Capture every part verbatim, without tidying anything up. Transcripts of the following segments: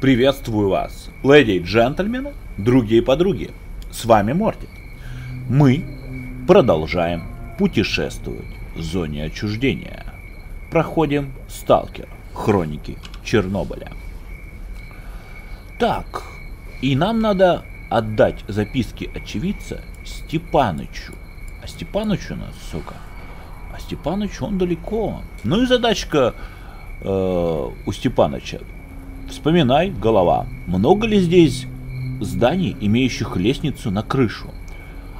Приветствую вас, леди и джентльмены, другие подруги, с вами Мордит. Мы продолжаем путешествовать в зоне отчуждения. Проходим «Сталкер. Хроники Чернобыля». Так, и нам надо отдать записки очевидца Степанычу. А Степаныч у нас, сука, а Степаныч он далеко. Ну и задачка э, у Степаныча. Вспоминай, голова, много ли здесь зданий, имеющих лестницу на крышу?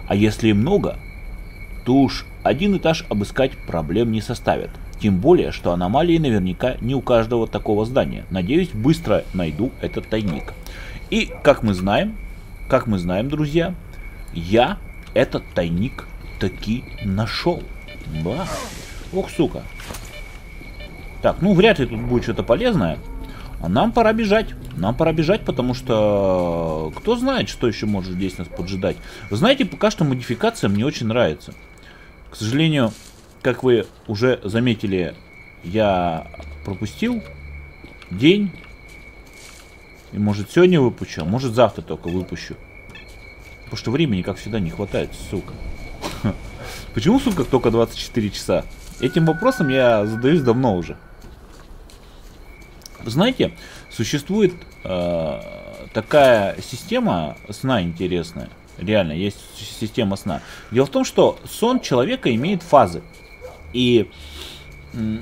А если и много, то уж один этаж обыскать проблем не составит. Тем более, что аномалии наверняка не у каждого такого здания. Надеюсь, быстро найду этот тайник. И, как мы знаем, как мы знаем, друзья, я этот тайник таки нашел. Да. Ох, сука. Так, ну вряд ли тут будет что-то полезное. А нам пора бежать. Нам пора бежать, потому что кто знает, что еще может здесь нас поджидать. Вы знаете, пока что модификация мне очень нравится. К сожалению, как вы уже заметили, я пропустил день. И может сегодня выпущу, а может завтра только выпущу. Потому что времени, как всегда, не хватает, сука. Почему, сука, только двадцать четыре часа? Этим вопросом я задаюсь давно уже. Знаете, существует э, такая система сна интересная. Реально, есть система сна. Дело в том, что сон человека имеет фазы. И э,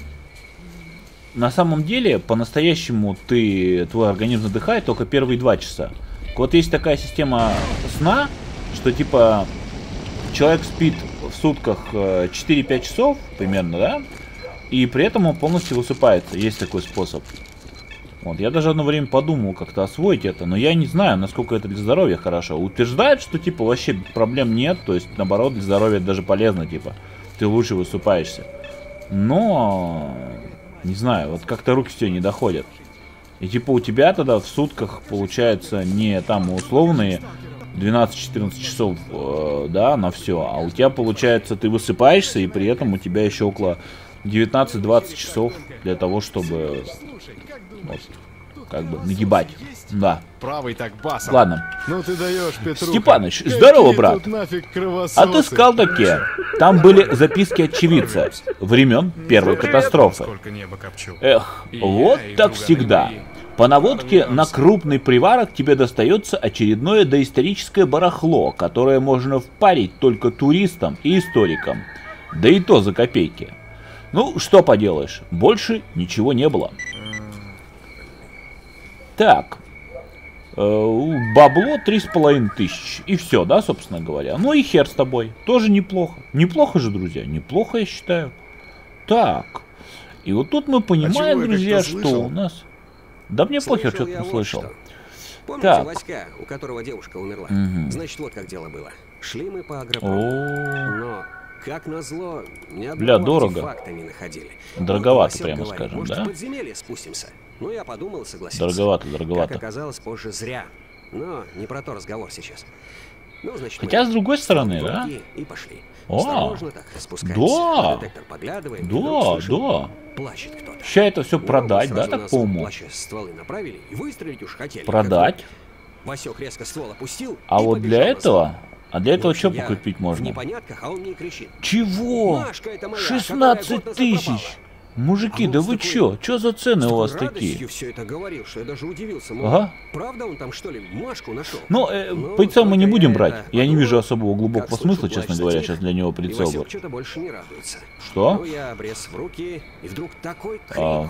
на самом деле, по-настоящему ты, твой организм задыхает только первые два часа. Вот есть такая система сна, что типа человек спит в сутках четыре-пять часов примерно, да? И при этом он полностью высыпается. Есть такой способ. Вот, я даже одно время подумал как-то освоить это, но я не знаю, насколько это для здоровья хорошо. Утверждают, что типа вообще проблем нет, то есть наоборот для здоровья даже полезно, типа ты лучше высыпаешься. Но не знаю, вот как-то руки все не доходят. И типа у тебя тогда в сутках получается не там условные двенадцать-четырнадцать часов, э, да, на все, а у тебя получается ты высыпаешься и при этом у тебя еще около девятнадцать-двадцать часов для того, чтобы вот, как бы нагибать. Да. Правый так басом. Ладно. Ну ты даешь, Петруха. Степаныч, здорово, брат. Отыскал такие. Там были записки очевидца времен первой катастрофы. Эх, вот так всегда. По наводке на крупный приварок тебе достается очередное доисторическое барахло, которое можно впарить только туристам и историкам. Да и то за копейки. Ну, что поделаешь, больше ничего не было. Так, бабло три с половиной тысячи. И все, да, собственно говоря. Ну и хер с тобой, тоже неплохо. Неплохо же, друзья, неплохо, я считаю. Так, и вот тут мы понимаем, а друзья, что слышал? У нас... Да мне слышал, похер, что ты услышал. Вот помните, так. Васька, у которого девушка умерла? Угу. Значит, вот как дело было. Шли мы по агропорту. Как назло, ни одного артефакта не находили. Дороговато, прямо скажем, да? Может, в подземелье спустимся? Ну, я подумал, согласился. Дороговато, дороговато. Как оказалось, позже зря. Но не про то разговор сейчас. Ну, значит, хотя, с другой стороны, да? И пошли. О, да, да, да. Ща это все продать, да, так по уму? Продать. А вот для этого... А для этого что покупить можно? Чего? шестнадцать тысяч! Мужики, да вы чё? Чё за цены у вас такие? Ага. Ну, э, прицел мы не будем брать. Я не вижу особого глубокого смысла, честно говоря, сейчас для него прицел был. Что? А.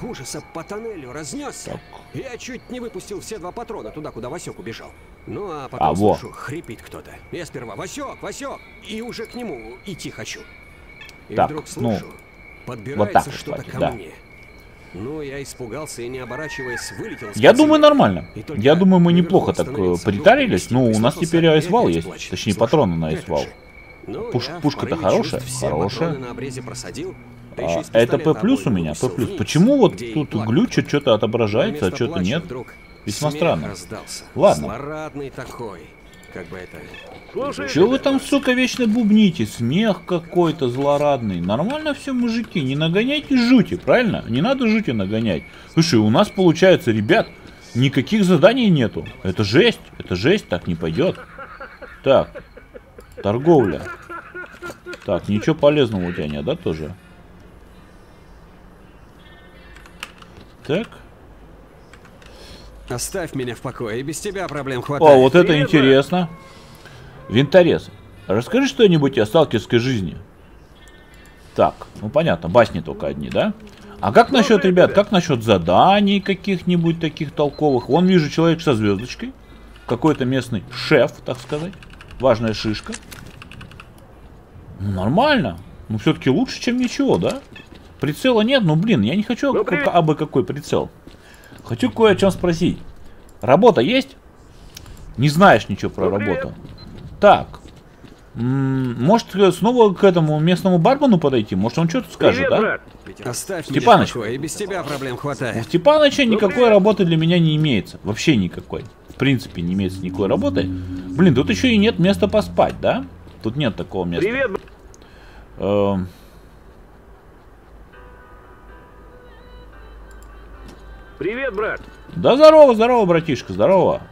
Так. Я чуть не выпустил все два патрона туда, куда Васёк убежал. Ну, а потом а слышу, во. Хрипит кто-то. Я сперва Васёк, Васёк, и уже к нему идти хочу. И так, вдруг слышу, ну, вот так что-то ко да. мне. Ну, я испугался и, не оборачиваясь, вылетел. Я думаю, нормально. Я думаю, мы неплохо так притарились. Ну, у нас теперь айсвал есть, плачет. Точнее, слушай, патроны на айсвал. Ну, Пуш, пушка-то хорошая, хорошая. А, это П плюс у меня, П плюс. Почему вот тут глючит, что-то отображается, а что-то нет? Весьма странно. Ладно. Такой, как бы это... Слушай, чё вы там, сука, вечно бубните? Смех какой-то злорадный. Нормально все, мужики. Не нагоняйте жути, правильно? Не надо жути нагонять. Слушай, у нас получается, ребят, Никаких заданий нету. Это жесть. Это жесть. Так не пойдет. Так. Торговля. Так, ничего полезного у тебя нет, да, тоже? Так. Оставь меня в покое. И без тебя проблем хватает. О, вот это Фирма. Интересно. Винторез. Расскажи что-нибудь о сталкерской жизни. Так, ну понятно, басни только одни, да? А как насчет, ребят, как насчет заданий каких-нибудь таких толковых? Вон вижу человек со звездочкой. Какой-то местный шеф, так сказать. Важная шишка. Нормально. Ну, все-таки лучше, чем ничего, да? Прицела нет, ну, блин, я не хочу ну, как, абы какой прицел. Хочу кое о чем спросить. Работа есть? Не знаешь ничего про ну, работу. Так. Может, снова к этому местному бармену подойти? Может, он что-то скажет, привет, да? Оставь Степаныч. Меня и без тебя проблем хватает. У Степаныча ну, никакой привет. Работы для меня не имеется. Вообще никакой. В принципе, не имеется никакой работы. Блин, тут еще и нет места поспать, да? Тут нет такого места. Привет. Эм... Привет, брат. Да здорово, здорово, братишка, здорово.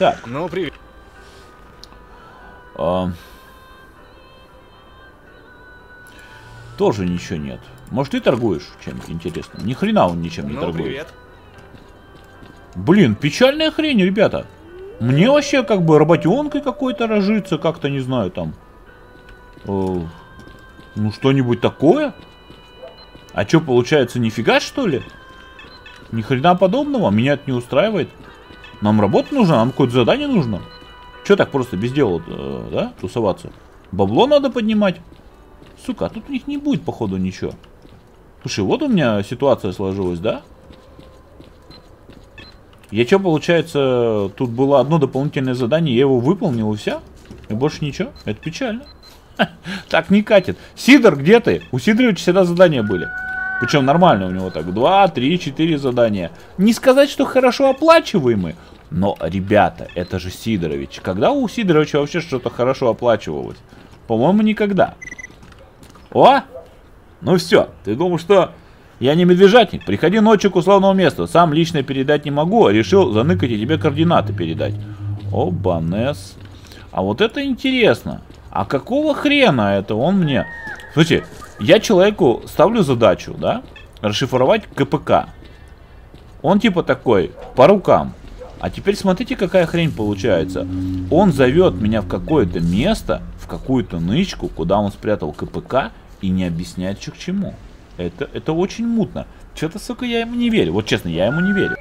Так. Ну, привет. Эм... Тоже ничего нет. Может, ты торгуешь чем-то интересным? Ни хрена он ничем не ну, торгует. Привет. Блин, печальная хрень, ребята. Мне вообще как бы работенкой какой-то рожиться, как-то, не знаю, там. Э, ну, что-нибудь такое? А что, получается, нифига, что ли? Ни хрена подобного, меня это не устраивает. Нам работа нужна, нам какое-то задание нужно. Че так просто без дела, э, да, тусоваться? Бабло надо поднимать. Сука, а тут у них не будет, походу, ничего. Слушай, вот у меня ситуация сложилась, да? Я что, получается, тут было одно дополнительное задание, я его выполнил и все? И больше ничего? Это печально. Так не катит. Сидор, где ты? У Сидоровича всегда задания были. Причем нормально у него так. Два, три, четыре задания. Не сказать, что хорошо оплачиваемые. Но, ребята, это же Сидорович. Когда у Сидоровича вообще что-то хорошо оплачивалось? По-моему, никогда. О! Ну все, ты думал, что... Я не медвежатник, приходи ночью к условному месту. Сам лично передать не могу, а решил заныкать и тебе координаты передать. Обанес. А вот это интересно. А какого хрена это он мне... Слушайте, я человеку ставлю задачу, да? Расшифровать ка пэ ка. Он типа такой, по рукам. А теперь смотрите, какая хрень получается. Он зовет меня в какое-то место, в какую-то нычку, куда он спрятал ка пэ ка и не объясняет, что к чему. Это, это очень мутно. Что-то, сука, я ему не верю. Вот честно, я ему не верю.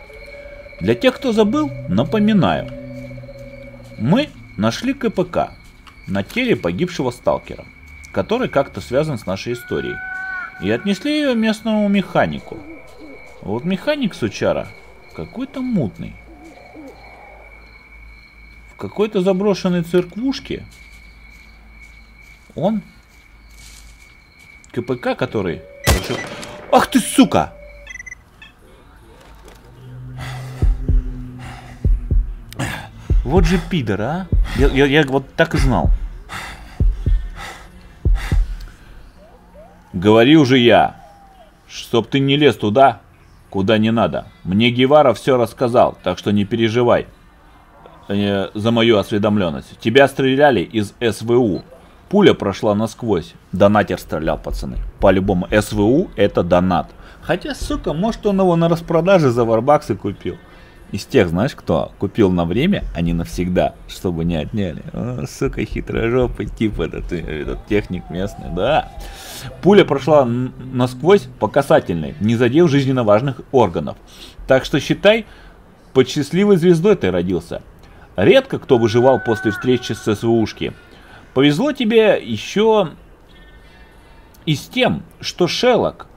Для тех, кто забыл, напоминаю. Мы нашли ка пэ ка на теле погибшего сталкера, который как-то связан с нашей историей. И отнесли ее местному механику. Вот механик, сучара, какой-то мутный. В какой-то заброшенной церквушке он ка пэ ка, который... Ах ты, сука! Вот же пидор, а? Я, я, я вот так и знал. Говори уже я, чтоб ты не лез туда, куда не надо. Мне Гевара все рассказал, так что не переживай э, за мою осведомленность. Тебя стреляли из эс вэ у. Пуля прошла насквозь. Донатер стрелял, пацаны. По-любому, эс вэ у это донат. Хотя, сука, может он его на распродаже за варбаксы купил. Из тех, знаешь, кто купил на время, а не навсегда, чтобы не отняли. О, сука, хитрожопый тип этот, этот техник местный, да. Пуля прошла насквозь по касательной, не задев жизненно важных органов. Так что считай, под счастливой звездой ты родился. Редко кто выживал после встречи с эс вэ ушки. Повезло тебе еще и с тем, что Шелок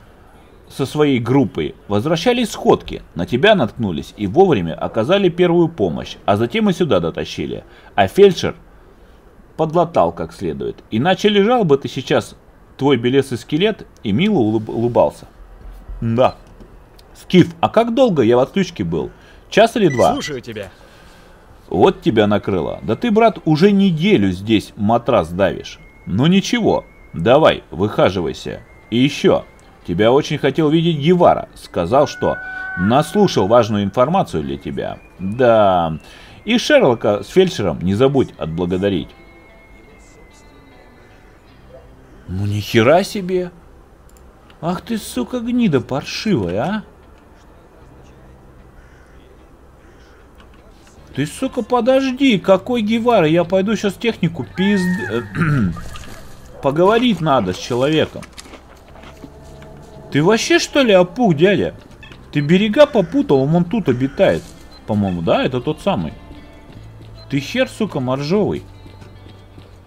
со своей группой возвращались с ходки, на тебя наткнулись и вовремя оказали первую помощь, а затем и сюда дотащили. А фельдшер подлатал как следует, иначе лежал бы ты сейчас, твой белесый скелет, и мило улыбался. Да. Скиф, а как долго я в отключке был? Час или два? Слушаю тебя. Вот тебя накрыло. Да ты, брат, уже неделю здесь матрас давишь. Ну ничего, давай, выхаживайся. И еще, Тебя очень хотел видеть Гевара. Сказал, что наслушал важную информацию для тебя. Да. И Шерлока с фельдшером не забудь отблагодарить. Ну ни хера себе. Ах ты, сука, гнида паршивая, а. Ты, сука, подожди, какой Гевара? Я пойду сейчас технику пизд... Поговорить надо с человеком. Ты вообще, что ли, опух, дядя? Ты берега попутал, он тут обитает. По-моему, да? Это тот самый. Ты хер, сука, моржовый.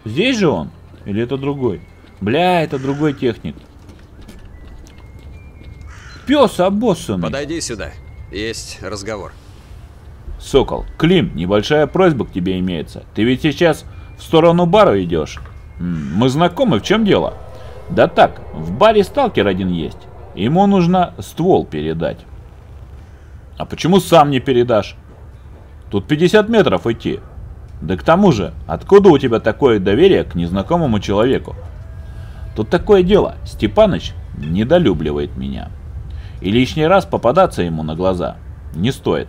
Здесь же он? Или это другой? Бля, это другой техник. Пес обоссанный. Подойди сюда. Есть разговор. Сокол, Клим, небольшая просьба к тебе имеется. Ты ведь сейчас в сторону бара идешь. Мы знакомы, в чем дело? Да так, в баре сталкер один есть. Ему нужно ствол передать. А почему сам не передашь? Тут пятьдесят метров идти. Да к тому же, откуда у тебя такое доверие к незнакомому человеку? Тут такое дело, Степаныч недолюбливает меня. И лишний раз попадаться ему на глаза не стоит.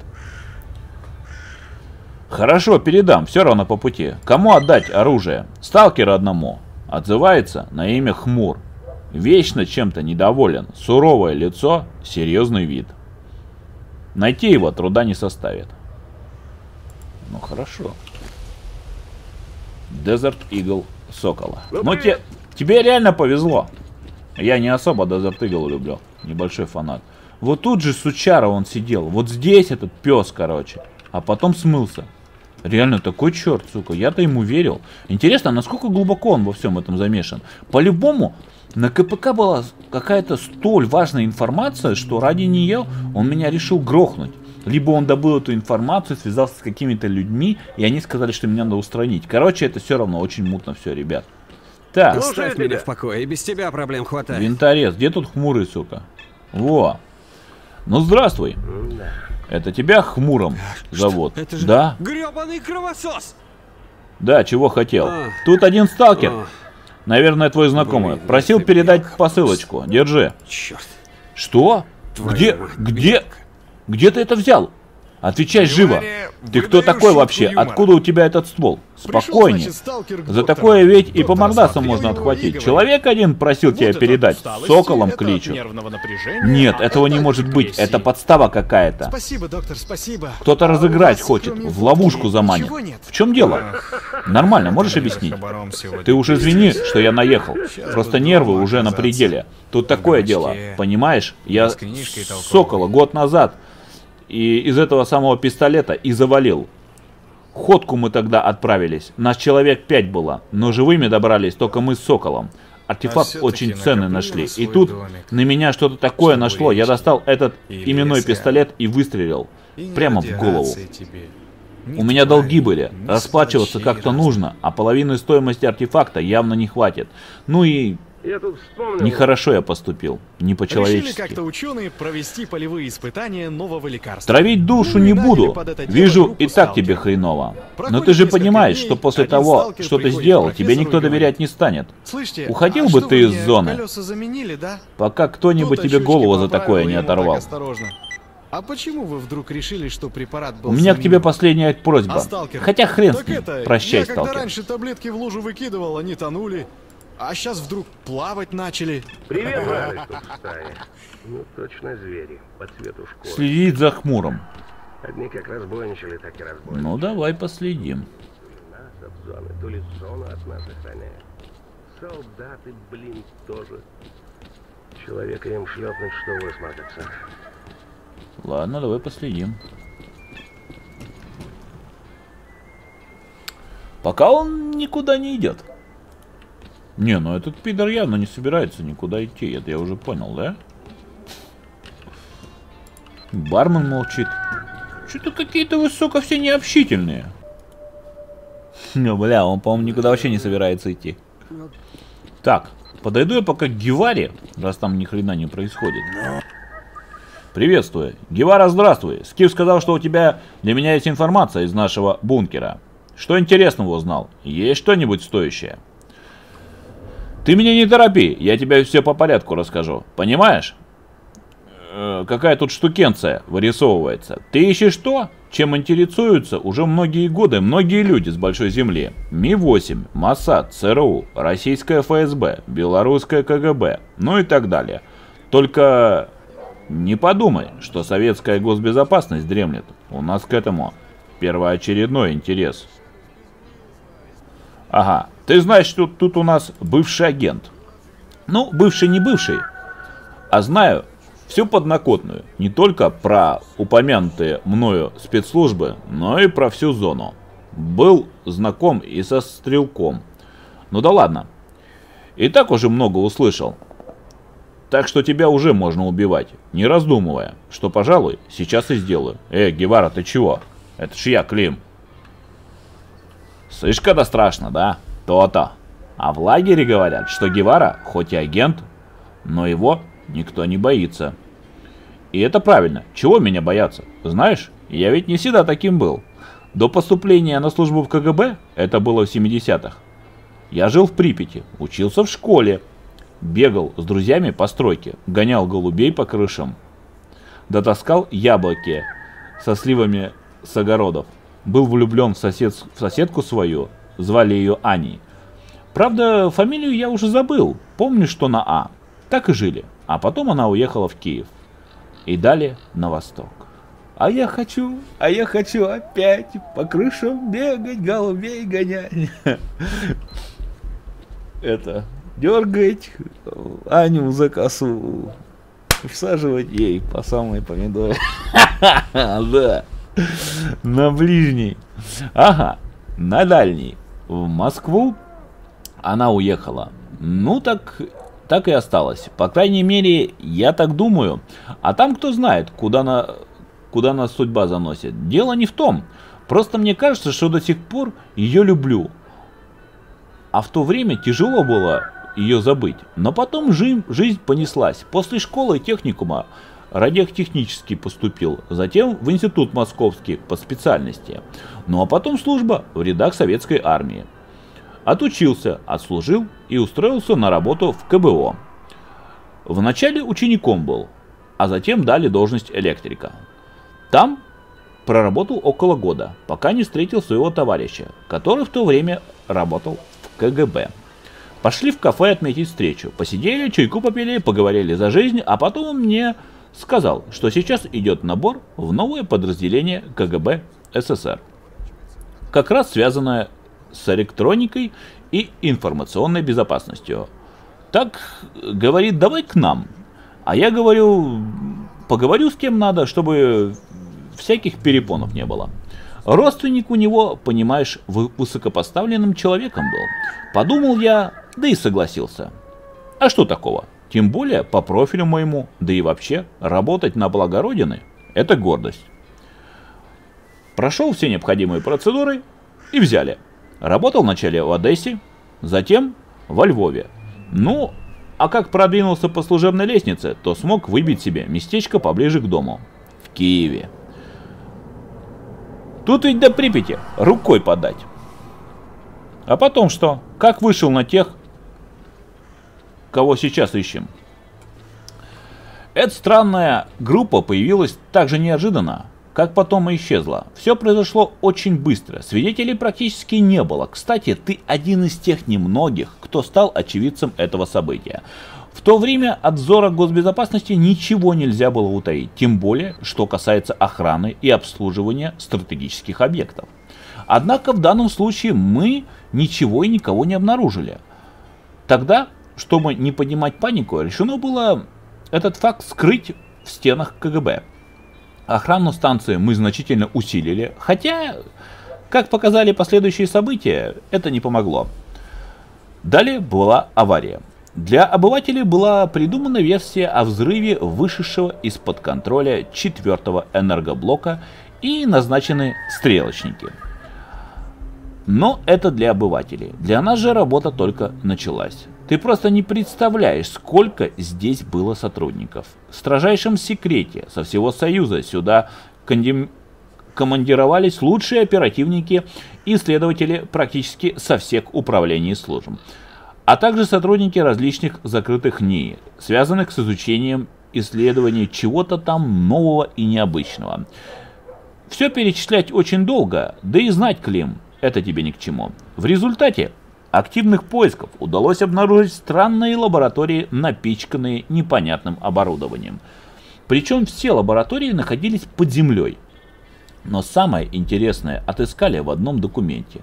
Хорошо, передам, все равно по пути. Кому отдать оружие? Сталкеру одному. Отзывается на имя Хмур. Вечно чем-то недоволен. Суровое лицо, серьезный вид. Найти его труда не составит. Ну хорошо. Desert Eagle Сокола. Ну те, тебе реально повезло. Я не особо Desert Eagle люблю. Небольшой фанат. Вот тут же сучара он сидел. Вот здесь этот пес, короче. А потом смылся. Реально такой черт, сука, я-то ему верил. Интересно, насколько глубоко он во всем этом замешан. По-любому, на КПК была какая-то столь важная информация, что ради нее он меня решил грохнуть. Либо он добыл эту информацию, связался с какими-то людьми, и они сказали, что меня надо устранить. Короче, это все равно очень мутно все, ребят. Так. Оставь меня в покое, и без тебя проблем хватает. Винторез, где тут Хмурый, сука? Во. Ну, здравствуй. Это тебя Хмуром зовут? Это же да? Гребаный кровосос! Да, чего хотел. А. Тут один сталкер, а. Наверное, твой знакомый, блин, просил передать бьёк. Посылочку. Держи. Черт. Что? Твоя где, мать, где, бьёк. Где ты это взял? Отвечай живо. Ты кто такой вообще? Юмора. Откуда у тебя этот ствол? Спокойнее. За такое ведь и по мордасам можно отхватить. Человек один просил вот тебя передать. С Соколом кличу. Нет, а этого это не может депрессии. Быть. Это подстава какая-то. Спасибо, доктор, спасибо. Кто-то разыграть хочет. В ловушку заманит. В чем дело? А. Нормально, можешь объяснить? Ты уж извини, что я наехал. Сейчас просто нервы уже на пределе. Тут такое дело. Понимаешь? Я с Сокола год назад... И из этого самого пистолета и завалил. Ходку мы тогда отправились. Нас человек пять было. Но живыми добрались только мы с Соколом. Артефакт а очень ценный нашли. И тут домик. На меня что-то такое нашло. Я достал этот и именной леса. Пистолет и выстрелил. И прямо в голову. У меня долги были. Расплачиваться как-то нужно. А половины стоимости артефакта явно не хватит. Ну и... Я тут вспомнил. Нехорошо я поступил, не по-человечески. Решили как-то ученые провести полевые испытания нового лекарства. Травить душу не буду, вижу и так тебе хреново. Но ты же понимаешь, что после того, что ты сделал, тебе никто доверять не станет. Уходил бы ты из зоны, пока кто-нибудь тебе голову за такое не оторвал. А почему вы вдруг решили, что препарат был? У меня к тебе последняя просьба. Хотя хрен с ним, прощай, сталкер. Раньше таблетки в лужу выкидывал, они тонули. А сейчас вдруг плавать начали. Привет, ну, точно звери по цвету шкуры. Следить за Хмурым. Одни как разбойничали, так и разбойничали. Ну давай последим. Нас от зоны, то ли зону от нас охраняет. Солдаты, блин, тоже. Человека им шлепнуть, что высматываться. Ладно, давай последим. Пока он никуда не идет. Не, ну этот пидор явно не собирается никуда идти. Это я уже понял, да? Бармен молчит. Что-то какие-то высоко все необщительные. Ну, бля, он, по-моему, никуда вообще не собирается идти. Так, подойду я пока к Геваре, раз там ни хрена не происходит. Приветствую. Гевара, здравствуй. Скиф сказал, что у тебя для меня есть информация из нашего бункера. Что интересного узнал? Есть что-нибудь стоящее? Ты меня не торопи, я тебе все по порядку расскажу. Понимаешь? Э, какая тут штукенция вырисовывается. Ты ищешь то, чем интересуются уже многие годы многие люди с большой земли. Ми восемь, МОСАД, ЦРУ, российская ФСБ, белорусская КГБ, ну и так далее. Только не подумай, что советская госбезопасность дремлет. У нас к этому первоочередной интерес. Ага, ты знаешь, что тут у нас бывший агент. Ну, бывший не бывший, а знаю всю поднакотную. Не только про упомянутые мною спецслужбы, но и про всю зону. Был знаком и со стрелком. Ну да ладно, и так уже много услышал. Так что тебя уже можно убивать, не раздумывая, что, пожалуй, сейчас и сделаю. Э, Гевара, ты чего? Это ж я, Клим. Слышь, когда страшно, да? То-то. А в лагере говорят, что Гевара, хоть и агент, но его никто не боится. И это правильно. Чего меня бояться? Знаешь, я ведь не всегда таким был. До поступления на службу в КГБ, это было в семидесятых, я жил в Припяти, учился в школе, бегал с друзьями по стройке, гонял голубей по крышам, дотаскал яблоки со сливами с огородов. Был влюблен в, сосед... в соседку свою, звали ее Аней. Правда, фамилию я уже забыл, помню, что на А. Так и жили, а потом она уехала в Киев. И далее на восток. А я хочу, а я хочу опять по крышам бегать, голубей гонять. Это, дергать Аню за косу, всаживать ей по самой помидоре. Да. На ближний. Ага, на дальний. В Москву она уехала. Ну так, так и осталось. По крайней мере, я так думаю. А там кто знает, куда, на, куда нас судьба заносит. Дело не в том. Просто мне кажется, что до сих пор ее люблю. А в то время тяжело было ее забыть. Но потом жи- жизнь понеслась. После школы и техникума Радиотехнический поступил, затем в институт Московский по специальности. Ну а потом служба в рядах Советской Армии. Отучился, отслужил и устроился на работу в КБО. Вначале учеником был, а затем дали должность электрика. Там проработал около года, пока не встретил своего товарища, который в то время работал в КГБ. Пошли в кафе отметить встречу, посидели, чайку попили, поговорили за жизнь, а потом он мне сказал, что сейчас идет набор в новое подразделение КГБ СССР, как раз связанное с электроникой и информационной безопасностью. Так, говорит, давай к нам. А я говорю, поговорю с кем надо, чтобы всяких перепонов не было. Родственник у него, понимаешь, высокопоставленным человеком был. Подумал я, да и согласился. А что такого? Тем более по профилю моему, да и вообще, работать на благо Родины – это гордость. Прошел все необходимые процедуры и взяли. Работал вначале в Одессе, затем во Львове. Ну, а как продвинулся по служебной лестнице, то смог выбить себе местечко поближе к дому – в Киеве. Тут ведь до Припяти рукой подать. А потом что? Как вышел на тех, кого сейчас ищем. Эта странная группа появилась так же неожиданно, как потом и исчезла. Все произошло очень быстро, свидетелей практически не было. Кстати, ты один из тех немногих, кто стал очевидцем этого события. В то время от взора госбезопасности ничего нельзя было утаить, тем более, что касается охраны и обслуживания стратегических объектов. Однако в данном случае мы ничего и никого не обнаружили. Тогда, чтобы не поднимать панику, решено было этот факт скрыть в стенах КГБ. Охрану станции мы значительно усилили, хотя, как показали последующие события, это не помогло. Далее была авария. Для обывателей была придумана версия о взрыве вышедшего из-под контроля четвертого энергоблока и назначены стрелочники. Но это для обывателей. Для нас же работа только началась. Ты просто не представляешь, сколько здесь было сотрудников. В строжайшем секрете со всего Союза сюда кондим... командировались лучшие оперативники и следователи практически со всех управлений служб. а также сотрудники различных закрытых эн и и, связанных с изучением исследований чего-то там нового и необычного. Все перечислять очень долго, да и знать, Клим, это тебе ни к чему. В результате активных поисков удалось обнаружить странные лаборатории, напичканные непонятным оборудованием. Причем все лаборатории находились под землей. Но самое интересное отыскали в одном документе.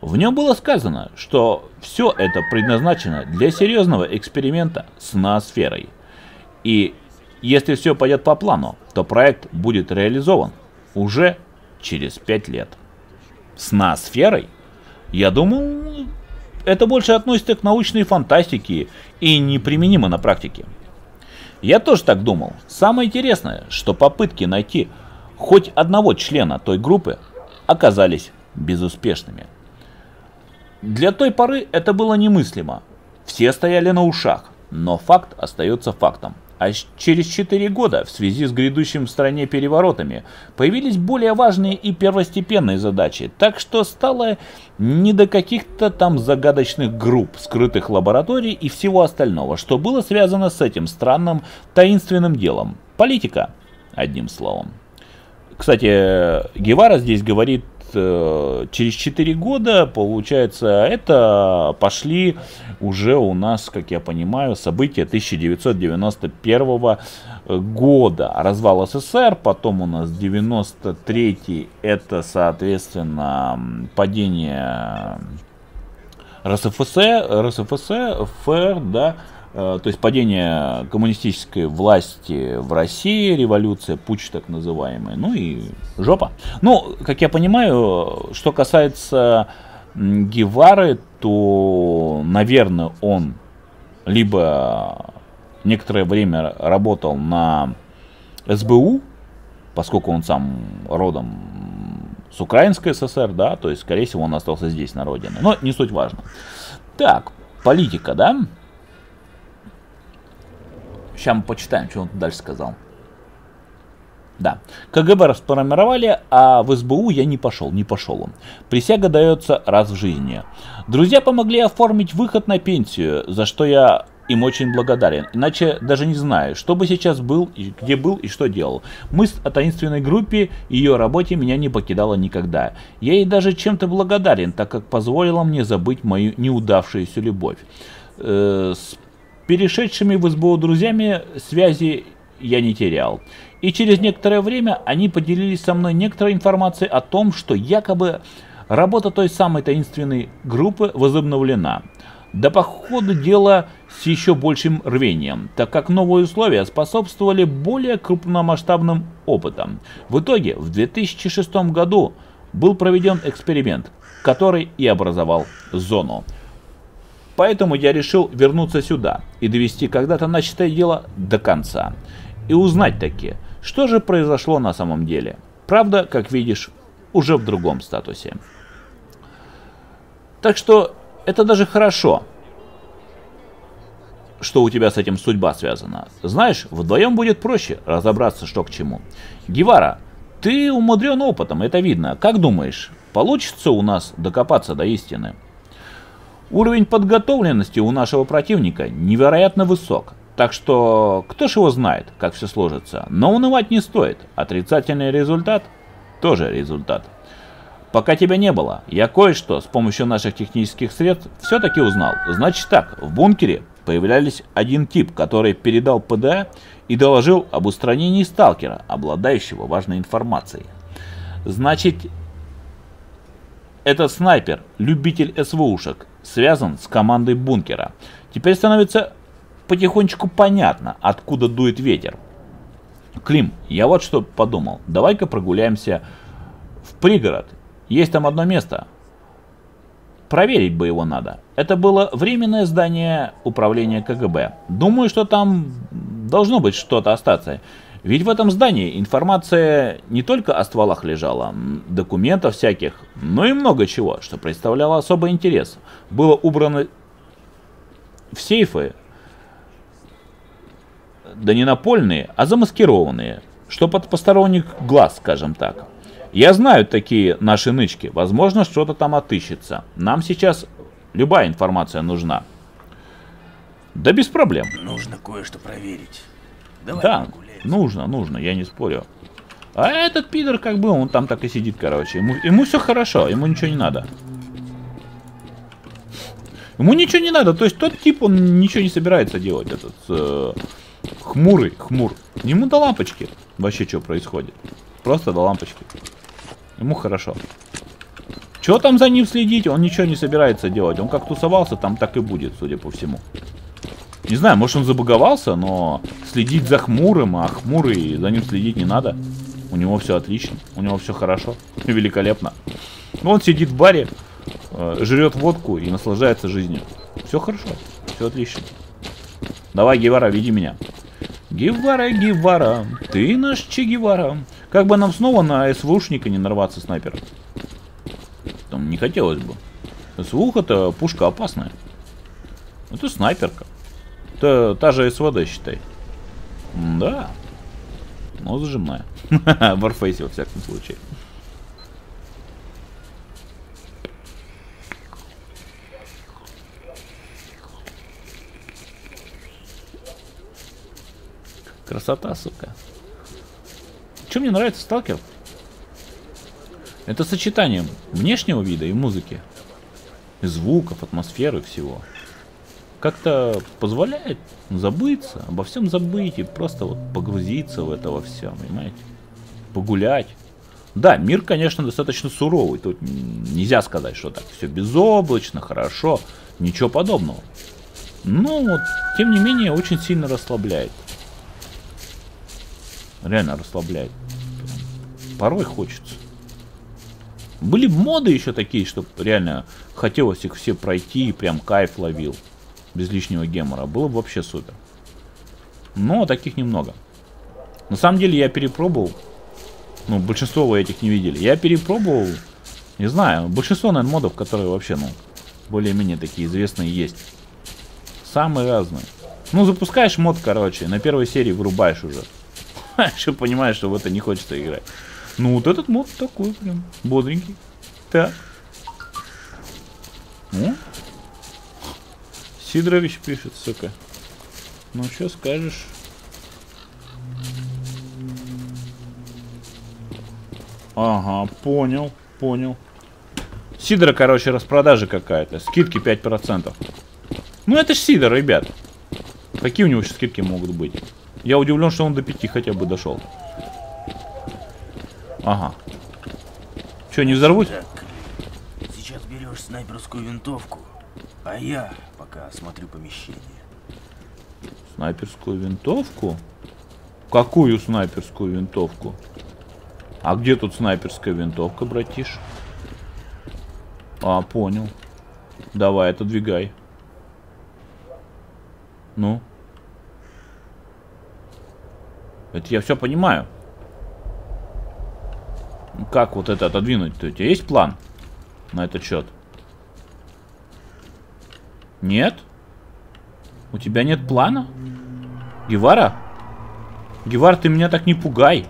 В нем было сказано, что все это предназначено для серьезного эксперимента с ноосферой. И если все пойдет по плану, то проект будет реализован уже через пять лет. С ноосферой? Я думал, это больше относится к научной фантастике и неприменимо на практике. Я тоже так думал. Самое интересное, что попытки найти хоть одного члена той группы оказались безуспешными. Для той поры это было немыслимо. Все стояли на ушах, но факт остается фактом. А через четыре года в связи с грядущим в стране переворотами появились более важные и первостепенные задачи, так что стало не до каких-то там загадочных групп, скрытых лабораторий и всего остального, что было связано с этим странным таинственным делом. Политика, одним словом. Кстати, Гевара здесь говорит, э, через четыре года, получается, это пошли уже у нас, как я понимаю, события тысяча девятьсот девяносто первого года. Развал СССР, потом у нас девяносто третий, это, соответственно, падение РСФСР, да, то есть падение коммунистической власти в России, революция, путч так называемый, ну и жопа. Ну, как я понимаю, что касается Гевары, то, наверное, он либо некоторое время работал на эс бэ у, поскольку он сам родом с Украинской ССР, да, то есть, скорее всего, он остался здесь, на родине. Но не суть важно. Так, политика, да? Сейчас мы почитаем, что он дальше сказал. Да. ка гэ бэ расформировали, а в эс бэ у я не пошел, не пошел он. Присяга дается раз в жизни. Друзья помогли оформить выход на пенсию, за что я им очень благодарен. Иначе даже не знаю, что бы сейчас был, и где был и что делал. Мысль о таинственной группе и ее работе меня не покидала никогда. Я ей даже чем-то благодарен, так как позволила мне забыть мою неудавшуюся любовь. Э-э- перешедшими в эс бэ у друзьями связи я не терял. И через некоторое время они поделились со мной некоторой информацией о том, что якобы работа той самой таинственной группы возобновлена. Да по ходу дела с еще большим рвением, так как новые условия способствовали более крупномасштабным опытам. В итоге в две тысячи шестом году был проведен эксперимент, который и образовал Зону. Поэтому я решил вернуться сюда и довести когда-то начатое дело до конца. И узнать таки, что же произошло на самом деле. Правда, как видишь, уже в другом статусе. Так что это даже хорошо, что у тебя с этим судьба связана. Знаешь, вдвоем будет проще разобраться, что к чему. Гевара, ты умудрен опытом, это видно. Как думаешь, получится у нас докопаться до истины? Уровень подготовленности у нашего противника невероятно высок, так что кто ж его знает, как все сложится, но унывать не стоит, отрицательный результат тоже результат. Пока тебя не было, я кое-что с помощью наших технических средств все-таки узнал. Значит так, в бункере появлялись один тип, который передал пэ дэ а и доложил об устранении сталкера, обладающего важной информацией. Значит, этот снайпер, любитель эс вэ ушек, связан с командой бункера. Теперь становится потихонечку понятно, откуда дует ветер. Клим, я вот что подумал. Давай-ка прогуляемся в пригород. Есть там одно место. Проверить бы его надо. Это было временное здание управления ка гэ бэ. Думаю, что там должно быть что-то остаться. Ведь в этом здании информация не только о стволах лежала, документов всяких, но и много чего, что представляло особый интерес. Было убрано в сейфы, да не напольные, а замаскированные, что под посторонних глаз, скажем так. Я знаю такие наши нычки, возможно, что-то там отыщется. Нам сейчас любая информация нужна. Да без проблем. Нужно кое-что проверить. Давай да, погуляем. нужно, нужно, я не спорю. А этот пидор как был, он там так и сидит, короче. Ему, ему все хорошо, ему ничего не надо. Ему ничего не надо, то есть тот тип, он ничего не собирается делать, этот э, хмурый, хмур. Ему до лампочки вообще что происходит. Просто до лампочки. Ему хорошо. Чего там за ним следить, он ничего не собирается делать. Он как тусовался, там так и будет, судя по всему. Не знаю, может он забаговался, но следить за хмурым, а хмурый, за ним следить не надо. У него все отлично, у него все хорошо, великолепно. Он сидит в баре, жрет водку и наслаждается жизнью. Все хорошо, все отлично. Давай, Гевара, веди меня. Гевара, Гевара, ты наш Че Гевара. Как бы нам снова на СВУшника не нарваться, снайпер. Там не хотелось бы. СВУ — это пушка опасная. Это снайперка. Это та же СВД, считай. Да. Но зажимная. В Варфейсе, во всяком случае. Красота, сука. Чем мне нравится сталкер? Это сочетание внешнего вида и музыки. И звуков, атмосферы, всего. Как-то позволяет забыться, обо всем забыть и просто вот погрузиться в это во всем, понимаете? Погулять. Да, мир, конечно, достаточно суровый. Тут нельзя сказать, что так все безоблачно, хорошо, ничего подобного. Но вот, тем не менее, очень сильно расслабляет. Реально расслабляет. Порой хочется. Были моды еще такие, что реально хотелось их все пройти и прям кайф ловил. Без лишнего гемора. Было бы вообще супер. Но таких немного. На самом деле я перепробовал. Ну, большинство вы этих не видели. Я перепробовал, не знаю, большинство, наверное, модов, которые вообще, ну, более-менее такие известные есть. Самые разные. Ну, запускаешь мод, короче, на первой серии вырубаешь уже. Еще понимаешь, что в это не хочется играть. Ну, вот этот мод такой прям бодренький. Так. Ну. Сидорович пишет, сука. Ну, что скажешь? Ага, понял, понял. Сидора, короче, распродажа какая-то. Скидки пять процентов. Ну, это ж Сидор, ребят. Какие у него еще скидки могут быть? Я удивлен, что он до пяти хотя бы дошел. Ага. Че, не взорвусь? Так, сейчас берешь снайперскую винтовку, а я... осмотрю помещение. Снайперскую винтовку? Какую снайперскую винтовку? А где тут снайперская винтовка, братиш? А, понял. Давай, отодвигай. Ну? Это я все понимаю. Как вот это отодвинуть-то? У тебя есть план на этот счет? Нет? У тебя нет плана? Гевара? Гевар, ты меня так не пугай.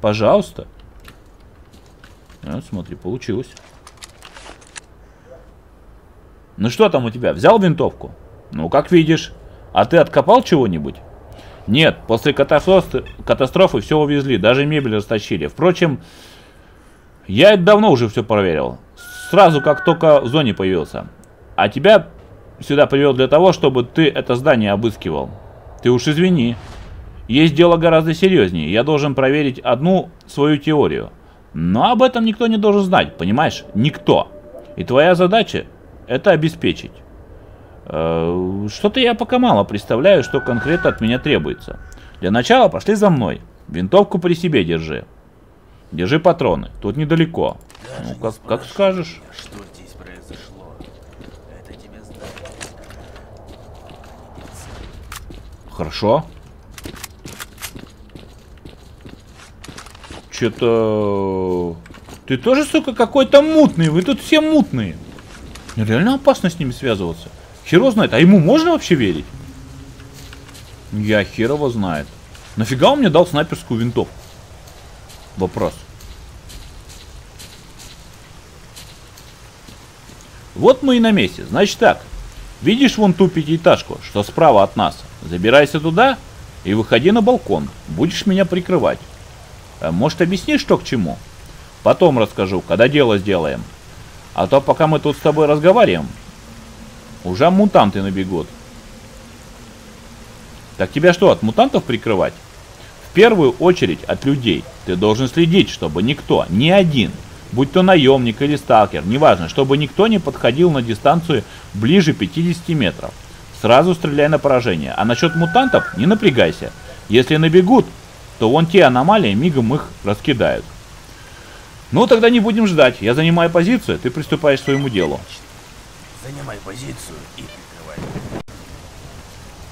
Пожалуйста. Вот, смотри, получилось. Ну что там у тебя? Взял винтовку? Ну, как видишь. А ты откопал чего-нибудь? Нет, после катастрофы, катастрофы все увезли. Даже мебель растащили. Впрочем, я это давно уже все проверил. Сразу, как только в зоне появился. А тебя сюда привел для того, чтобы ты это здание обыскивал. Ты уж извини. Есть дело гораздо серьезнее. Я должен проверить одну свою теорию. Но об этом никто не должен знать, понимаешь? Никто. И твоя задача — это обеспечить. Что-то я пока мало представляю, что конкретно от меня требуется. Для начала пошли за мной. Винтовку при себе держи. Держи патроны. Тут недалеко. Ну, как, как скажешь. Что здесь произошло? Это тебе знаю. Хорошо. Че-то... Ты тоже, сука, какой-то мутный. Вы тут все мутные. Реально опасно с ними связываться. Херо знает. А ему можно вообще верить? Я хер его знает. Нафига он мне дал снайперскую винтовку? Вопрос. Вот мы и на месте. Значит так. Видишь вон ту пятиэтажку, что справа от нас? Забирайся туда и выходи на балкон. Будешь меня прикрывать. Может, объяснишь, что к чему? Потом расскажу, когда дело сделаем. А то пока мы тут с тобой разговариваем, уже мутанты набегут. Так тебя что, от мутантов прикрывать? В первую очередь от людей. Ты должен следить, чтобы никто, ни один, будь то наемник или сталкер, неважно, чтобы никто не подходил на дистанцию ближе пятидесяти метров. Сразу стреляй на поражение. А насчет мутантов не напрягайся. Если набегут, то вон те аномалии мигом их раскидают. Ну тогда не будем ждать. Я занимаю позицию, ты приступаешь к своему делу. Занимай позицию и прикрывай.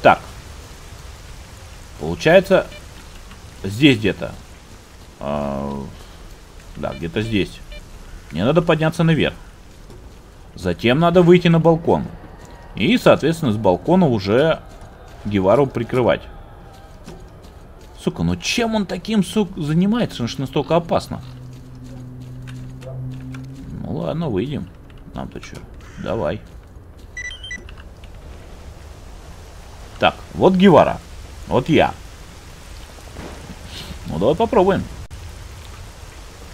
Так. Получается, здесь где-то. А, да, где-то здесь. Мне надо подняться наверх. Затем надо выйти на балкон. И, соответственно, с балкона уже Гевару прикрывать. Сука, ну чем он таким, сук, занимается? Потому что настолько опасно. Ну ладно, выйдем. Нам-то что? Давай. Так, вот Гевара. Вот я. Ну давай попробуем.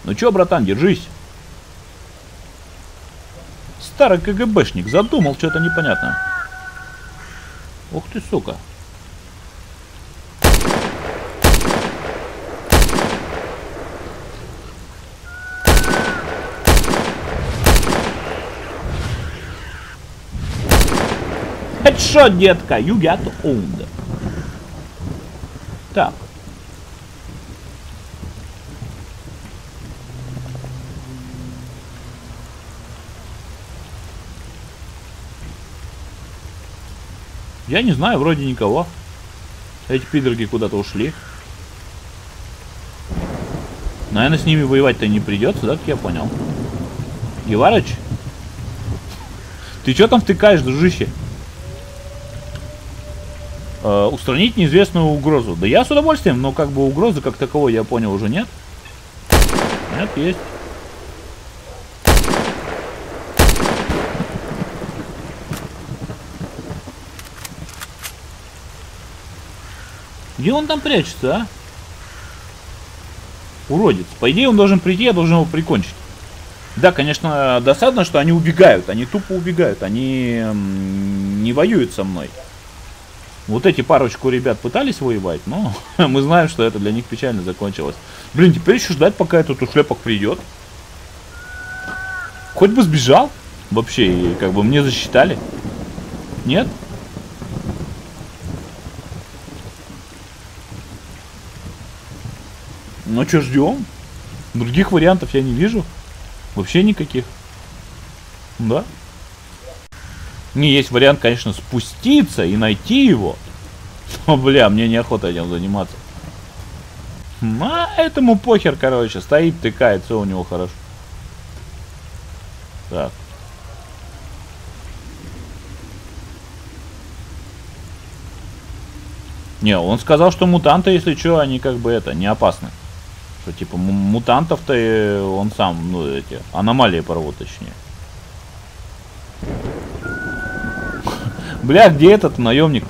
Ну чё, братан, держись. Старый КГБшник задумал что-то непонятное. Ух ты, сука. Headshot, детка, you get owned. Так. Я не знаю, вроде никого. Эти пидорги куда-то ушли. Наверное, с ними воевать-то не придется, да, как я понял. Геварыч? Ты чё там втыкаешь, дружище? Э, устранить неизвестную угрозу. Да я с удовольствием, но как бы угрозы как таковой, я понял, уже нет. Нет, есть. Где он там прячется, а? Уродец. По идее, он должен прийти, я должен его прикончить. Да, конечно, досадно, что они убегают. Они тупо убегают. Они не воюют со мной. Вот эти парочку ребят пытались воевать, но мы знаем, что это для них печально закончилось. Блин, теперь еще ждать, пока этот ушлепок придет. Хоть бы сбежал. Вообще, как бы мне засчитали. Нет? Ну что, ждем? Других вариантов я не вижу. Вообще никаких. Да? Не, есть вариант, конечно, спуститься и найти его. Но, бля, мне неохота этим заниматься. А этому похер, короче. Стоит, тыкает, все у него хорошо. Так. Не, он сказал, что мутанты, если что, они как бы это, не опасны. Что типа мутантов-то он сам, ну эти, аномалии порвут, точнее. Бля, где этот наемник?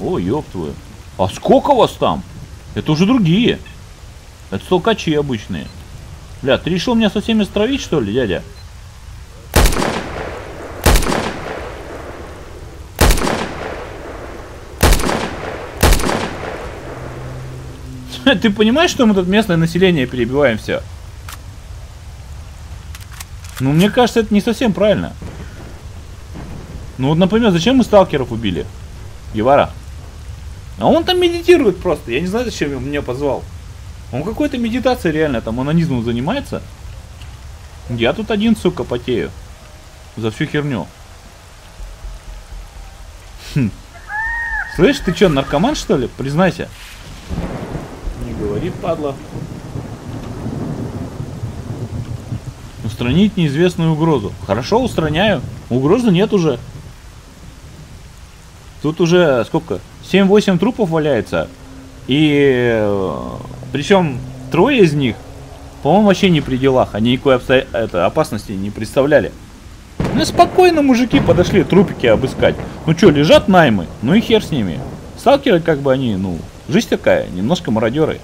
О, ёб твою. А сколько вас там? Это уже другие. Это столкачи обычные. Бля, ты решил меня со всеми стравить, что ли, дядя? Ты понимаешь, что мы тут местное население перебиваем все? Ну, мне кажется, это не совсем правильно. Ну, вот, например, зачем мы сталкеров убили? Гевара. А он там медитирует просто. Я не знаю, зачем он меня позвал. Он какой-то медитацией реально там анонизмом занимается. Я тут один, сука, потею. За всю херню. Хм. Слышь, ты что, наркоман, что ли? Признайся. Говори, падла. Устранить неизвестную угрозу. Хорошо, устраняю. Угрозы нет уже. Тут уже сколько? семь-восемь трупов валяется. И причем трое из них По-моему, вообще не при делах. Они никакой обсто... это, опасности не представляли. Ну спокойно мужики подошли трупики обыскать. Ну что, лежат наймы? Ну и хер с ними. Сталкеры, как бы они, ну, жизнь такая, немножко мародеры.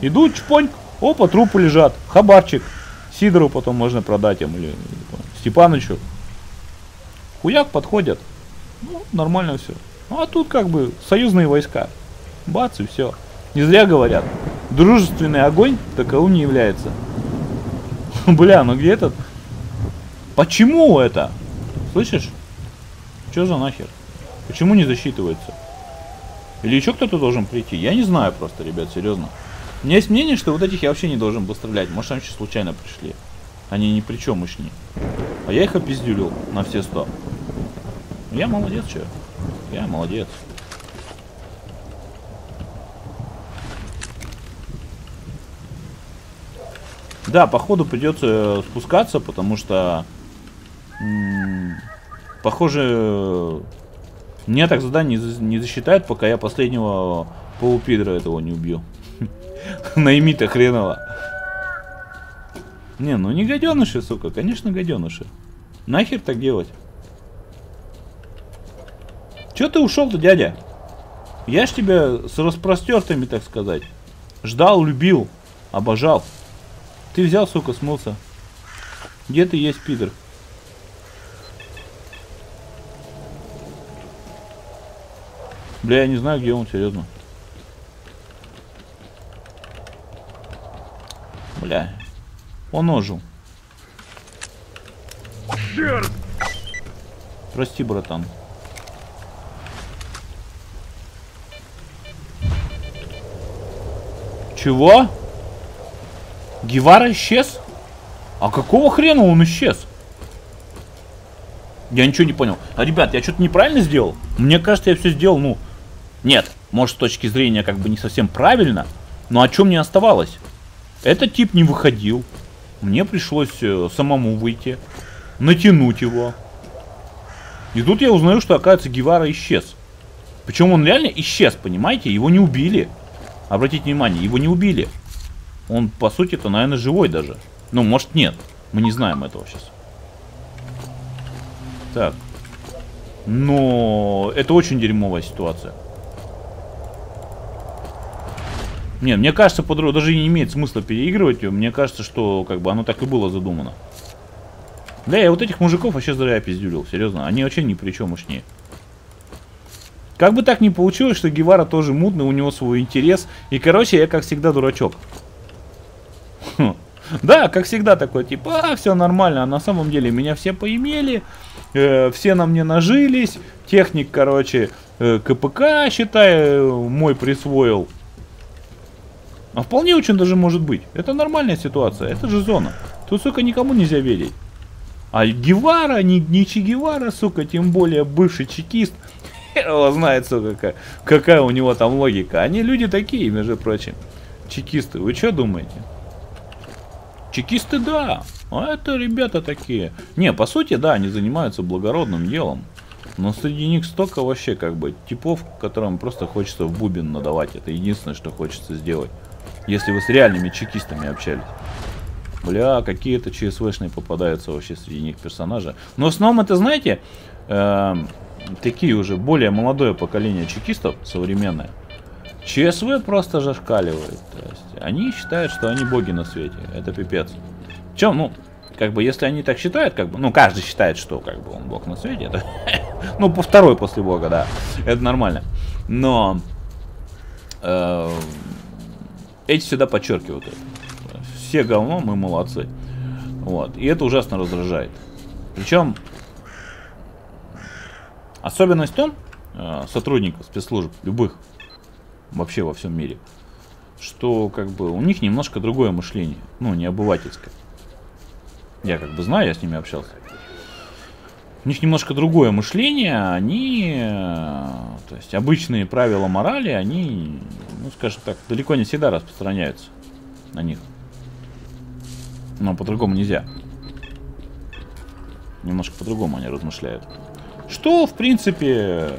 Идут, чпоньк, опа, трупы лежат. Хабарчик. Сидору потом можно продать им или Степанычу. Хуяк, подходят. Ну, нормально все. Ну, а тут как бы союзные войска. Бац, и все. Не зря говорят. Дружественный огонь таковым не является. Бля, ну где этот? Почему это? Слышишь? Че за нахер? Почему не засчитывается? Или еще кто-то должен прийти? Я не знаю просто, ребят, серьезно. У меня есть мнение, что вот этих я вообще не должен был стрелять. Может, они сейчас случайно пришли. Они ни при чем мышни. А я их опиздюлил на все сто. Я молодец, че? Я молодец. Да, походу придется спускаться, потому что, похоже, мне так задание не засчитают, пока я последнего полупидра этого не убью. Найми-то хреново. Не, ну не гаденыши, сука, конечно гаденыши. Нахер так делать? Че ты ушел-то, дядя? Я ж тебя с распростертыми, так сказать, ждал, любил, обожал. Ты взял, сука, смылся. Где ты есть, пидор? Бля, я не знаю, где он, серьезно. Бля. Он ожил. Черт! Прости, братан. Чего? Гевара исчез? А какого хрена он исчез? Я ничего не понял. А, ребят, я что-то неправильно сделал? Мне кажется, я все сделал, ну... Нет, может, с точки зрения как бы не совсем правильно. Но о чем мне оставалось? Этот тип не выходил. Мне пришлось самому выйти. Натянуть его. И тут я узнаю, что, оказывается, Гевара исчез. Причем он реально исчез, понимаете? Его не убили. Обратите внимание, его не убили. Он, по сути-то, наверное, живой даже. Ну, может, нет. Мы не знаем этого сейчас. Так. Но это очень дерьмовая ситуация. Нет, мне кажется, подруг... даже не имеет смысла переигрывать ее. Мне кажется, что как бы оно так и было задумано. Да, я вот этих мужиков вообще зря пиздюлил. Серьезно, они вообще ни при чем мощнее. Как бы так ни получилось, что Гевара тоже мудный, у него свой интерес. И, короче, я, как всегда, дурачок. Да, как всегда, такой, типа, а, все нормально, а на самом деле меня все поимели, э, все на мне нажились, техник, короче, э, КПК, считай, мой присвоил. А вполне очень даже может быть. Это нормальная ситуация, это же зона. Тут, сука, никому нельзя верить. А Гевара, не, не Че Гевара, сука, тем более бывший чекист, хер знает, сука, какая, какая у него там логика. Они люди такие, между прочим. Чекисты, вы что думаете? Чекисты, да, а это ребята такие. Не, по сути, да, они занимаются благородным делом. Но среди них столько вообще, как бы, типов, которым просто хочется в бубен надавать. Это единственное, что хочется сделать. Если вы с реальными чекистами общались. Бля, какие-то ЧСВшные попадаются вообще среди них персонажи. Но в основном это, знаете, э, такие уже более молодое поколение чекистов, современное. ЧСВ просто зашкаливает. То есть они считают, что они боги на свете. Это пипец. Чем, ну, как бы, если они так считают, как бы, ну, каждый считает, что, как бы, он бог на свете. Это, ну, по второй после бога, да. Это нормально. Но э, эти всегда подчеркивают это. Все говно, мы молодцы. Вот. И это ужасно раздражает. Причем особенность в том, э, сотрудников спецслужб, любых, вообще во всем мире, что как бы у них немножко другое мышление, ну, не обывательское. Я как бы знаю, я с ними общался. У них немножко другое мышление, они, то есть обычные правила морали, они, ну, скажем так, далеко не всегда распространяются на них. Но по-другому нельзя. Немножко по-другому они размышляют. Что, в принципе,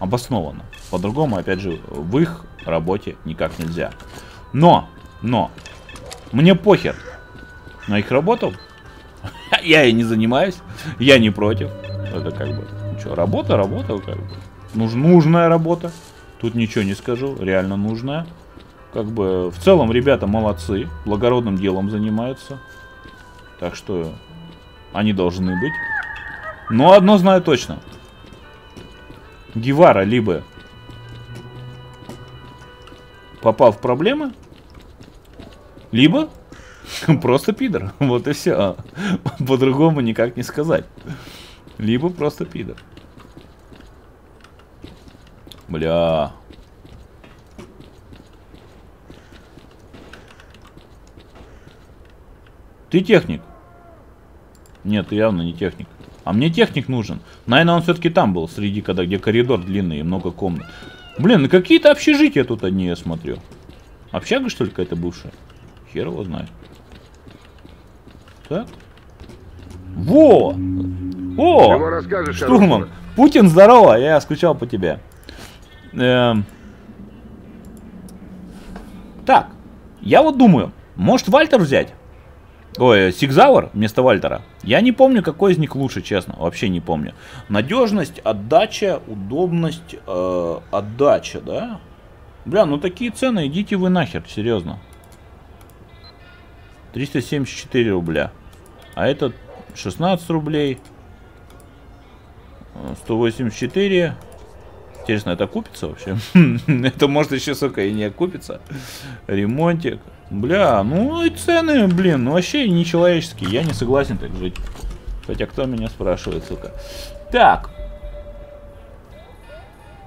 обоснованно. По-другому, опять же, в их работе никак нельзя. Но, но, Мне похер на их работу. Я и не занимаюсь. Я не против. Это как бы... Ну что, работа, работа, как бы. Нуж, нужная работа. Тут ничего не скажу. Реально нужная. Как бы в целом ребята молодцы. Благородным делом занимаются. Так что они должны быть. Но одно знаю точно. Гевара либо попал в проблемы, либо просто пидор. Вот и все. По-другому никак не сказать. Либо просто пидор. Бля. Ты техник? Нет, ты явно не техник. А мне техник нужен. Наверное, он все-таки там был, среди, когда, где коридор длинный и много комнат. Блин, ну какие-то общежития тут одни, я смотрю. Общага, что ли, какая-то бывшая? Хер его знает. Так. Во! О! Штурман! Путин, здорово! Я скучал по тебе. Эм... Так. Я вот думаю, может Вальтер взять? Ой, Сигзавр вместо Вальтера. Я не помню, какой из них лучше, честно. Вообще не помню. Надежность, отдача, удобность, э, отдача, да? Бля, ну такие цены, идите вы нахер, серьезно. триста семьдесят четыре рубля. А этот шестнадцать рублей. сто восемьдесят четыре. Интересно, это купится вообще? Это может еще, сука, и не окупится. Ремонтик. Бля, ну и цены, блин, ну вообще нечеловеческие. Я не согласен так жить. Хотя кто меня спрашивает, сука. Так.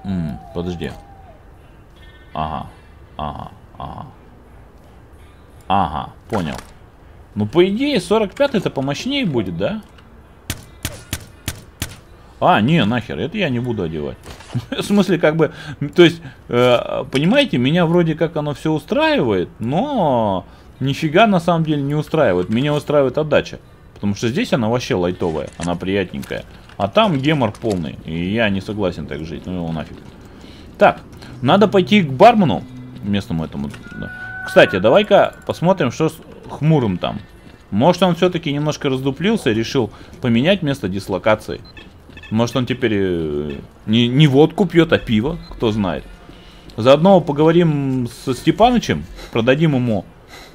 М-м, подожди. Ага, ага, ага. Ага, понял. Ну, по идее, сорок пятый-то помощнее будет, да? А, не, нахер, это я не буду одевать. В смысле, как бы, то есть, э, понимаете, меня вроде как оно все устраивает, но нифига на самом деле не устраивает. Меня устраивает отдача, потому что здесь она вообще лайтовая, она приятненькая. А там гемор полный, и я не согласен так жить, ну его нафиг. Так, надо пойти к бармену местному этому. Кстати, давай-ка посмотрим, что с Хмурым там. Может, он все-таки немножко раздуплился и решил поменять место дислокации. Может, он теперь не, не водку пьет, а пиво, кто знает. Заодно поговорим со Степанычем, продадим ему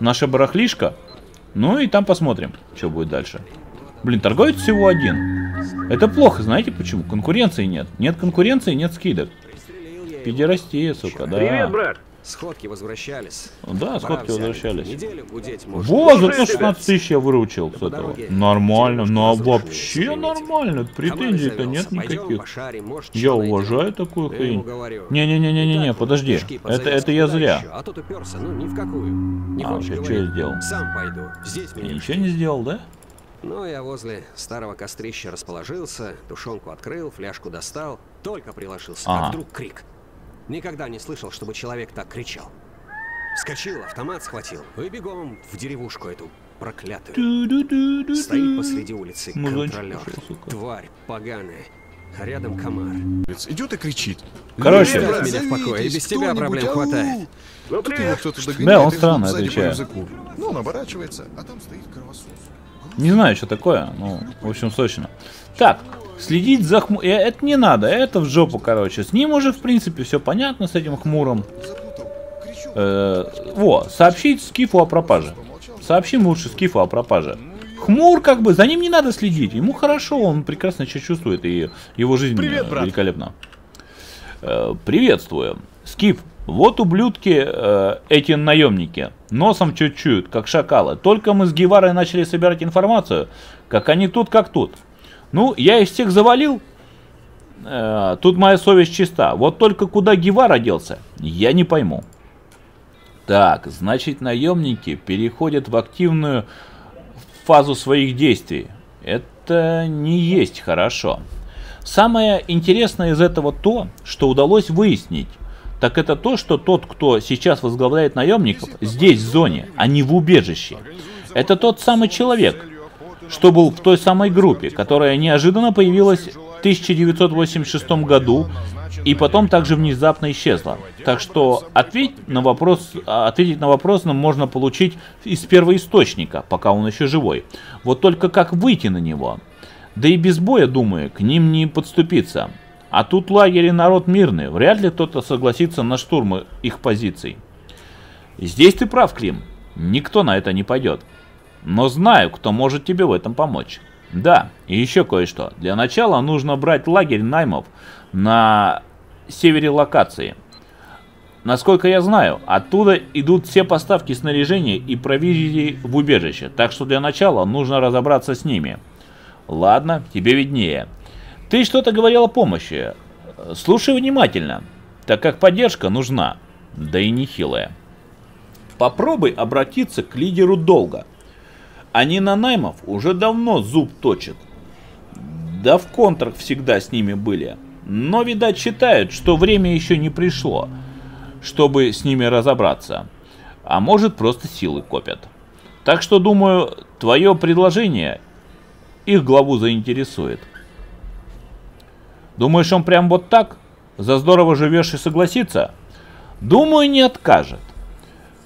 наше барахлишко. Ну и там посмотрим, что будет дальше. Блин, торговец всего один. Это плохо, знаете почему? Конкуренции нет. Нет конкуренции, нет скидок. Пидерастия, сука, да. Привет, брат. Сходки возвращались. Да, сходки возвращались. Во, зато шестнадцать тысяч я выручил с этого. Нормально, но вообще нормально. Претензий-то нет никаких. Я уважаю такую хрень. Не-не-не-не-не, подожди. Это, это я зря. А, вообще, что я сделал? Ничего не сделал, да? Ну, я возле старого кострища расположился, тушенку открыл, фляжку достал. Только приложился, а вдруг крик. Никогда не слышал, чтобы человек так кричал. Вскочил, автомат схватил и бегом в деревушку эту проклятую. Стоит посреди улицы контролер. Тварь поганая. Рядом комар. Идет и кричит. Короче, меня в покое, и без тебя проблем хватает. Да, он странно отвечает. Ну, он оборачивается, а там стоит кровосос. Не знаю, что такое, ну, в общем, сочно. Так. Следить за Хмуром. Это не надо, это в жопу, короче. С ним уже, в принципе, все понятно, с этим Хмуром. Э -э во, сообщить Скифу о пропаже. Сообщим лучше Скифу о пропаже. Хмур, как бы, за ним не надо следить. Ему хорошо, он прекрасно себя чувствует, и его жизнь великолепна. Э -э приветствую. Скиф, вот ублюдки э эти наемники. Носом чуть-чуть, как шакалы. Только мы с Геварой начали собирать информацию, как они тут, как тут. Ну, я их всех завалил. Э, тут моя совесть чиста. Вот только куда Гевара делся, я не пойму. Так, значит, наемники переходят в активную фазу своих действий. Это не есть хорошо. Самое интересное из этого то, что удалось выяснить. Так это то, что тот, кто сейчас возглавляет наемников, здесь, в зоне, а не в убежище. Это тот самый человек, что был в той самой группе, которая неожиданно появилась тысяча девятьсот восемьдесят шестом году и потом также внезапно исчезла. Так что ответить на вопрос, ответить на вопрос нам можно получить из первоисточника, пока он еще живой. Вот только как выйти на него? Да и без боя, думаю, к ним не подступиться. А тут лагерь и народ мирный, вряд ли кто-то согласится на штурмы их позиций. Здесь ты прав, Клим, никто на это не пойдет. Но знаю, кто может тебе в этом помочь. Да, и еще кое-что. Для начала нужно брать лагерь наймов на севере локации. Насколько я знаю, оттуда идут все поставки снаряжения и провизии в убежище, так что для начала нужно разобраться с ними. Ладно, тебе виднее. Ты что-то говорил о помощи. Слушай внимательно, так как поддержка нужна, да и нехилая. Попробуй обратиться к лидеру долга. Они на наймов уже давно зуб точат. Да в контрах всегда с ними были. Но, видать, считают, что время еще не пришло, чтобы с ними разобраться. А может, просто силы копят. Так что, думаю, твое предложение их главу заинтересует. Думаешь, он прям вот так? За здорово живешь и согласится? Думаю, не откажет.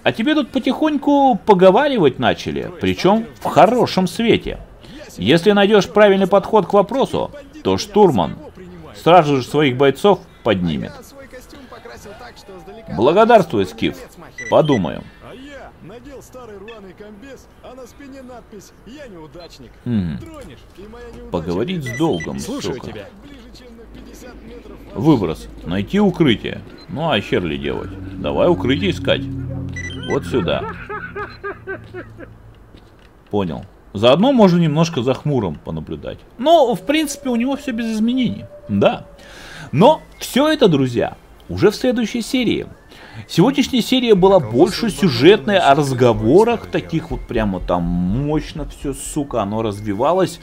А тебе тут потихоньку поговаривать начали, причем в хорошем свете. Если найдешь правильный подход к вопросу, то штурман сразу же своих бойцов поднимет. Благодарствуй, Скиф. Подумаю. Надел старый рваный комбез, а на спине надпись «Я неудачник». Mm. Тронешь, и моя неудача... Поговорить с долгом, слушаю сука. Тебя. Выброс. Найти укрытие. Ну а хер ли делать? Давай укрытие искать. Вот сюда. Понял. Заодно можно немножко за Хмуром понаблюдать. Но, в принципе, у него все без изменений. Да. Но все это, друзья, уже в следующей серии. Сегодняшняя серия была больше сюжетная, о разговорах таких вот прямо там мощно все, сука, оно развивалось.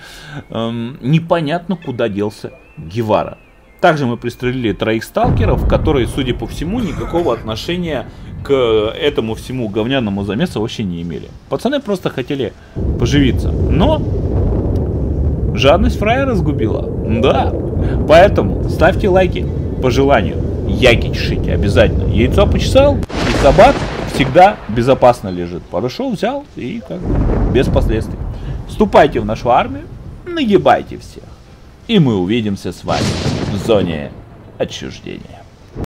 Эм, непонятно, куда делся Гевара. Также мы пристрелили троих сталкеров, которые, судя по всему, никакого отношения к этому всему говняному замесу вообще не имели. Пацаны просто хотели поживиться. Но жадность фраера сгубила. Да, поэтому ставьте лайки по желанию. Яйки чешите обязательно. Яйцо почесал, и собак всегда безопасно лежит. Подошел, взял и как бы без последствий. Вступайте в нашу армию, нагибайте всех. И мы увидимся с вами в зоне отчуждения.